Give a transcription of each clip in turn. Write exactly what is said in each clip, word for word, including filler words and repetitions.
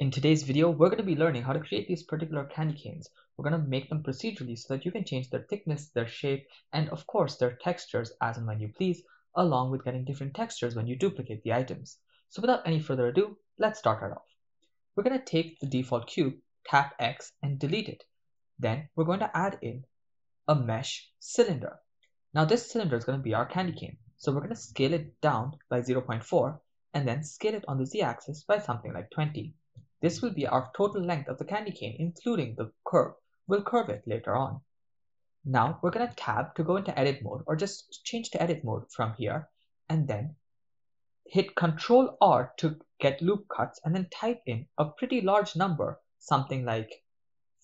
In today's video, we're going to be learning how to create these particular candy canes. We're going to make them procedurally so that you can change their thickness, their shape, and of course their textures as and when you please, along with getting different textures when you duplicate the items. So without any further ado, let's start right off. We're going to take the default cube, tap X, and delete it. Then we're going to add in a mesh cylinder. Now this cylinder is going to be our candy cane. So we're going to scale it down by zero point four and then scale it on the z-axis by something like twenty. This will be our total length of the candy cane, including the curve. We'll curve it later on. Now we're going to tab to go into edit mode, or just change to edit mode from here, and then hit control R to get loop cuts, and then type in a pretty large number, something like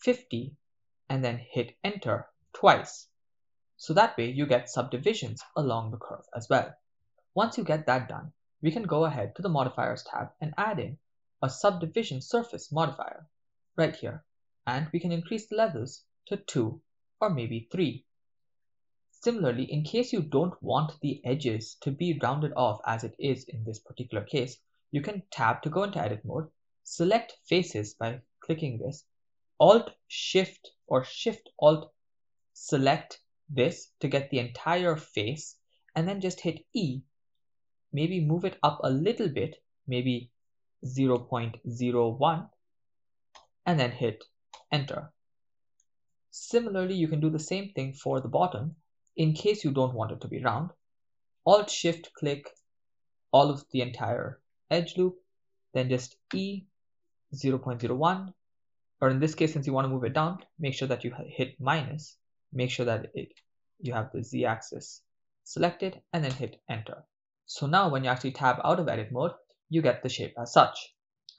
fifty, and then hit enter twice. So that way you get subdivisions along the curve as well. Once you get that done, we can go ahead to the modifiers tab and add in a subdivision surface modifier right here, and we can increase the levels to two or maybe three. Similarly, in case you don't want the edges to be rounded off as it is in this particular case, you can tab to go into edit mode, select faces by clicking this, alt shift or shift alt select this to get the entire face, and then just hit E, maybe move it up a little bit, maybe zero point zero one, and then hit enter. Similarly, you can do the same thing for the bottom in case you don't want it to be round. Alt shift click all of the entire edge loop, then just E, zero point zero one, or in this case, since you want to move it down, make sure that you hit minus, make sure that it you have the z-axis selected, and then hit enter. So now when you actually tab out of edit mode, you get the shape as such.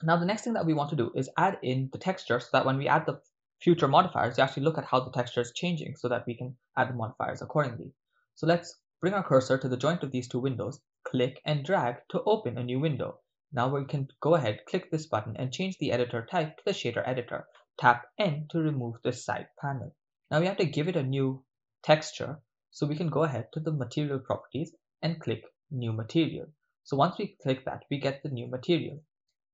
Now the next thing that we want to do is add in the texture so that when we add the future modifiers, you actually look at how the texture is changing so that we can add the modifiers accordingly. So let's bring our cursor to the joint of these two windows, click and drag to open a new window. Now we can go ahead, click this button and change the editor type to the shader editor. Tap N to remove this side panel. Now we have to give it a new texture, so we can go ahead to the material properties and click new material. So once we click that, we get the new material.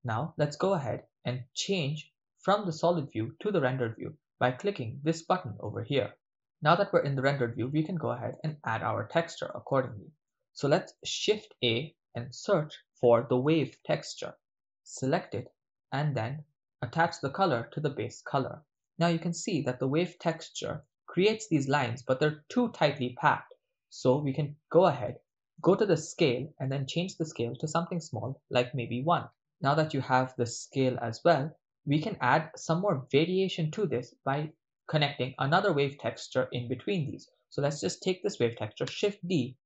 Now let's go ahead and change from the solid view to the rendered view by clicking this button over here. Now that we're in the rendered view, we can go ahead and add our texture accordingly. So let's shift A and search for the wave texture. Select it and then attach the color to the base color. Now you can see that the wave texture creates these lines, but they're too tightly packed. So we can go ahead, go to the scale and then change the scale to something small, like maybe one. Now that you have the scale as well, we can add some more variation to this by connecting another wave texture in between these. So let's just take this wave texture, shift D,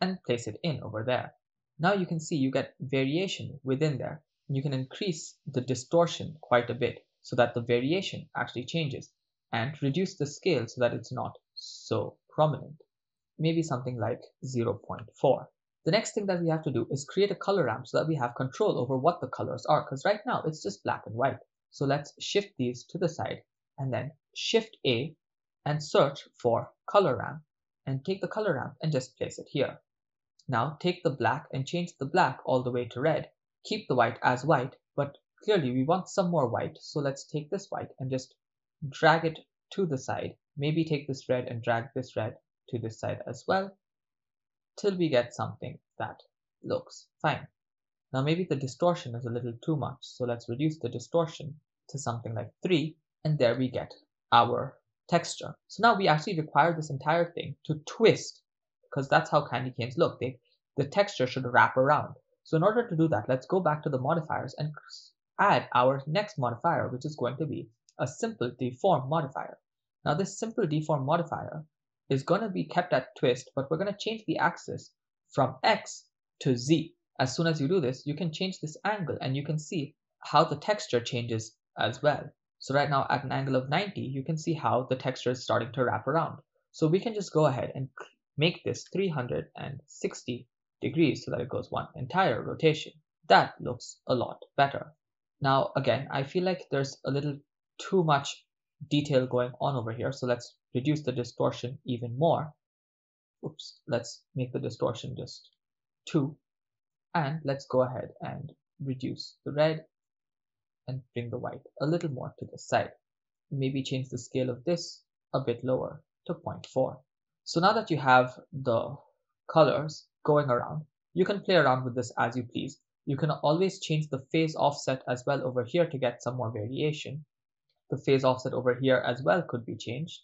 and place it in over there. Now you can see you get variation within there. You can increase the distortion quite a bit so that the variation actually changes, and reduce the scale so that it's not so prominent. Maybe something like zero point four. The next thing that we have to do is create a color ramp so that we have control over what the colors are, because right now it's just black and white. So let's shift these to the side and then shift A and search for color ramp and take the color ramp and just place it here. Now take the black and change the black all the way to red. Keep the white as white, but clearly we want some more white. So let's take this white and just drag it to the side. Maybe take this red and drag this red to this side as well, till we get something that looks fine. Now maybe the distortion is a little too much, so let's reduce the distortion to something like three, and there we get our texture. So now we actually require this entire thing to twist, because that's how candy canes look. They, the texture should wrap around. So in order to do that, let's go back to the modifiers and add our next modifier, which is going to be a simple deform modifier. Now this simple deform modifier is going to be kept at twist, but we're going to change the axis from X to Z. As soon as you do this, you can change this angle and you can see how the texture changes as well. So right now at an angle of ninety, you can see how the texture is starting to wrap around. So we can just go ahead and make this three hundred sixty degrees so that it goes one entire rotation. That looks a lot better. Now again, I feel like there's a little too much detail going on over here, so let's reduce the distortion even more. Oops, let's make the distortion just two, and let's go ahead and reduce the red and bring the white a little more to the side. Maybe change the scale of this a bit lower to zero point four. So now that you have the colors going around, you can play around with this as you please. You can always change the phase offset as well over here to get some more variation. The phase offset over here as well could be changed.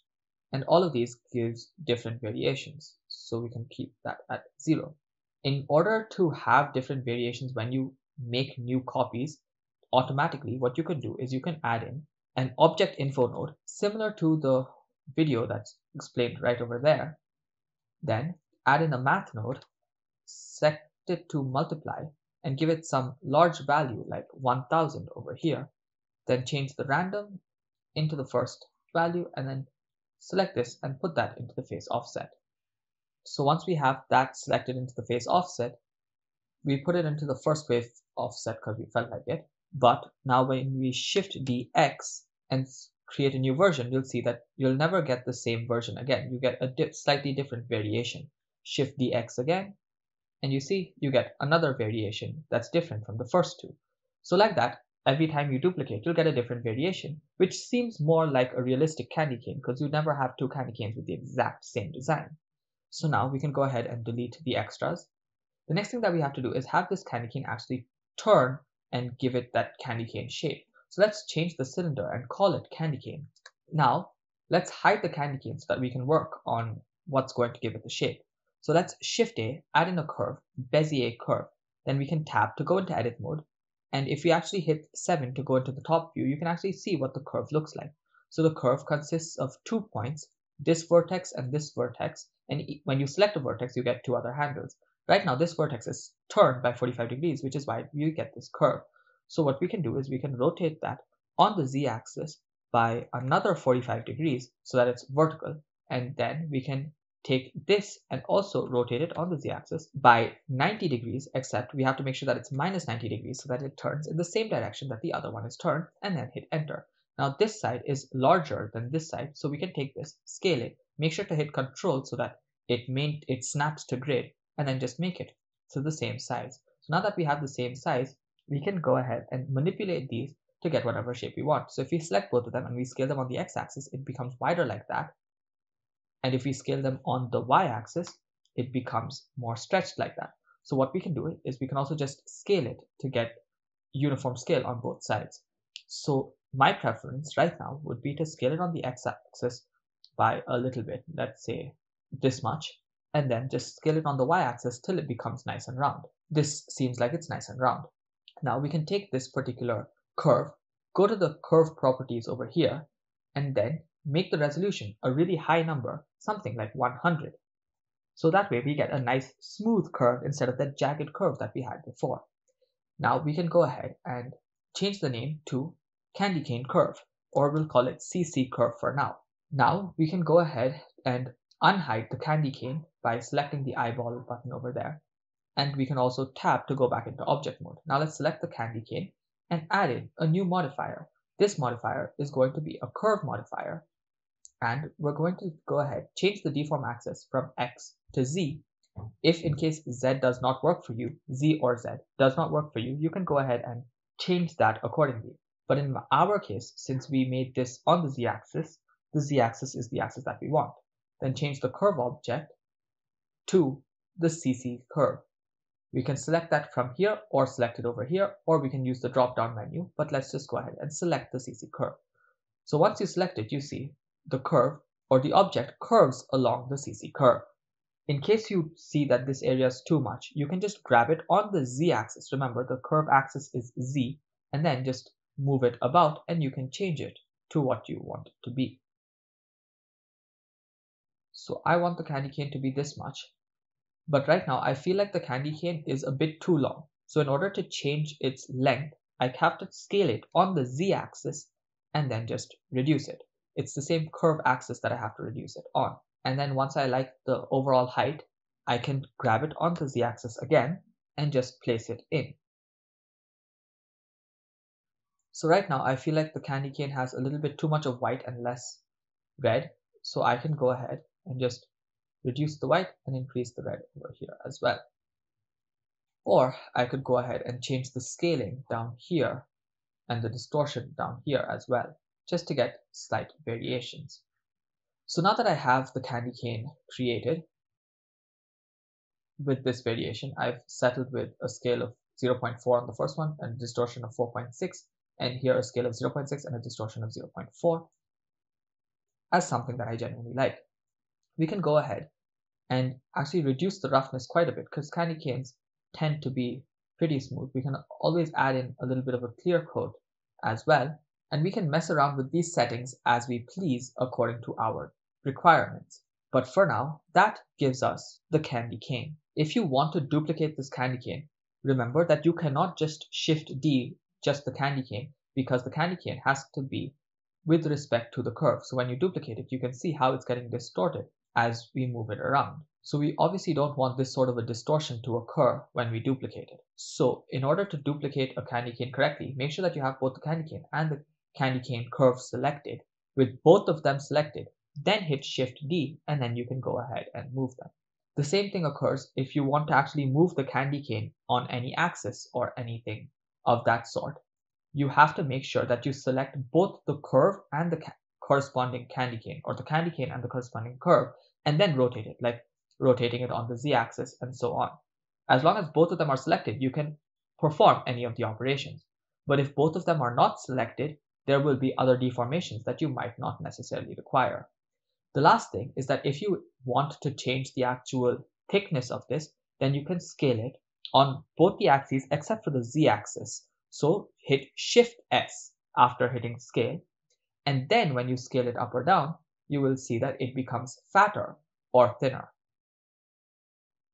And all of these gives different variations. So we can keep that at zero. In order to have different variations when you make new copies, automatically what you can do is you can add in an object info node similar to the video that's explained right over there. Then add in a math node, set it to multiply, and give it some large value like one thousand over here. Then change the random into the first value and then select this and put that into the phase offset. So once we have that selected into the phase offset, we put it into the first wave offset because we felt like it. But now when we shift D X and create a new version, you'll see that you'll never get the same version again. You get a di- slightly different variation. Shift D X again, and you see you get another variation that's different from the first two. So like that, every time you duplicate, you'll get a different variation, which seems more like a realistic candy cane because you never have two candy canes with the exact same design. So now we can go ahead and delete the extras. The next thing that we have to do is have this candy cane actually turn and give it that candy cane shape. So let's change the cylinder and call it candy cane. Now let's hide the candy cane so that we can work on what's going to give it the shape. So let's shift A, add in a curve, Bezier curve. Then we can tap to go into edit mode. And if we actually hit seven to go into the top view, you can actually see what the curve looks like. So the curve consists of two points, this vertex and this vertex. And when you select a vertex, you get two other handles. Right now, this vertex is turned by forty-five degrees, which is why you get this curve. So what we can do is we can rotate that on the z-axis by another forty-five degrees so that it's vertical. And then we can take this and also rotate it on the z-axis by ninety degrees, except we have to make sure that it's minus ninety degrees so that it turns in the same direction that the other one is turned, and then hit enter. Now this side is larger than this side, so we can take this, scale it, make sure to hit control so that it main it snaps to grid, and then just make it to the same size. So now that we have the same size, we can go ahead and manipulate these to get whatever shape we want. So if we select both of them and we scale them on the x-axis, it becomes wider like that. And if we scale them on the y-axis, it becomes more stretched like that. So what we can do is we can also just scale it to get uniform scale on both sides. So my preference right now would be to scale it on the x-axis by a little bit, let's say this much, and then just scale it on the y-axis till it becomes nice and round. This seems like it's nice and round. Now we can take this particular curve, go to the curve properties over here, and then make the resolution a really high number, something like one hundred. So that way we get a nice smooth curve instead of that jagged curve that we had before. Now we can go ahead and change the name to Candy Cane Curve, or we'll call it C C Curve for now. Now we can go ahead and unhide the candy cane by selecting the eyeball button over there. And we can also tap to go back into object mode. Now let's select the candy cane and add in a new modifier. This modifier is going to be a curve modifier. And we're going to go ahead, change the deform axis from X to Z. If in case Z does not work for you, Z or Z does not work for you, you can go ahead and change that accordingly. But in our case, since we made this on the Z-axis, the Z-axis is the axis that we want. Then change the curve object to the C C curve. We can select that from here or select it over here, or we can use the drop-down menu, but let's just go ahead and select the C C curve. So once you select it, you see the curve or the object curves along the C C curve. In case you see that this area is too much, you can just grab it on the Z axis. Remember, the curve axis is Z, and then just move it about and you can change it to what you want it to be. So I want the candy cane to be this much, but right now I feel like the candy cane is a bit too long. So in order to change its length, I have to scale it on the Z axis and then just reduce it. It's the same curve axis that I have to reduce it on. And then once I like the overall height, I can grab it onto the z-axis again and just place it in. So right now I feel like the candy cane has a little bit too much of white and less red. So I can go ahead and just reduce the white and increase the red over here as well. Or I could go ahead and change the scaling down here and the distortion down here as well, just to get slight variations. So now that I have the candy cane created with this variation, I've settled with a scale of zero point four on the first one and a distortion of four point six, and here a scale of zero point six and a distortion of zero point four as something that I genuinely like. We can go ahead and actually reduce the roughness quite a bit, because candy canes tend to be pretty smooth. We can always add in a little bit of a clear coat as well, and we can mess around with these settings as we please according to our requirements. But for now, that gives us the candy cane. If you want to duplicate this candy cane, remember that you cannot just shift D just the candy cane, because the candy cane has to be with respect to the curve. So when you duplicate it, you can see how it's getting distorted as we move it around. So we obviously don't want this sort of a distortion to occur when we duplicate it. So in order to duplicate a candy cane correctly, make sure that you have both the candy cane and the candy cane curve selected. With both of them selected, then hit Shift D, and then you can go ahead and move them. The same thing occurs if you want to actually move the candy cane on any axis or anything of that sort. You have to make sure that you select both the curve and the ca corresponding candy cane, or the candy cane and the corresponding curve, and then rotate it, like rotating it on the z-axis and so on. As long as both of them are selected, you can perform any of the operations. But if both of them are not selected, there will be other deformations that you might not necessarily require. The last thing is that if you want to change the actual thickness of this, then you can scale it on both the axes except for the z-axis. So hit Shift S after hitting scale, and then when you scale it up or down, you will see that it becomes fatter or thinner.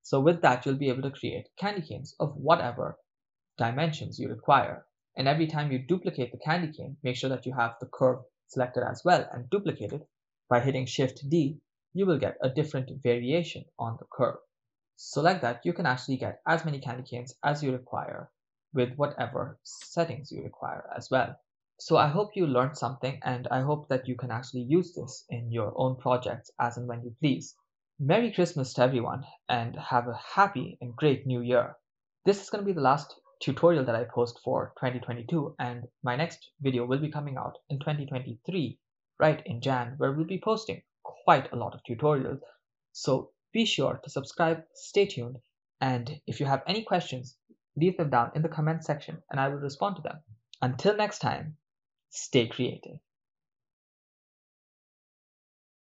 So with that, you'll be able to create candy canes of whatever dimensions you require. And every time you duplicate the candy cane, make sure that you have the curve selected as well and duplicate it. By hitting Shift D, you will get a different variation on the curve. So like that, you can actually get as many candy canes as you require with whatever settings you require as well. So I hope you learned something, and I hope that you can actually use this in your own projects as and when you please. Merry Christmas to everyone, and have a happy and great new year. This is going to be the last tutorial that I post for twenty twenty-two, and my next video will be coming out in twenty twenty-three, right in Jan, where we'll be posting quite a lot of tutorials. So be sure to subscribe, stay tuned, and if you have any questions, leave them down in the comment section and I will respond to them. Until next time, stay creative.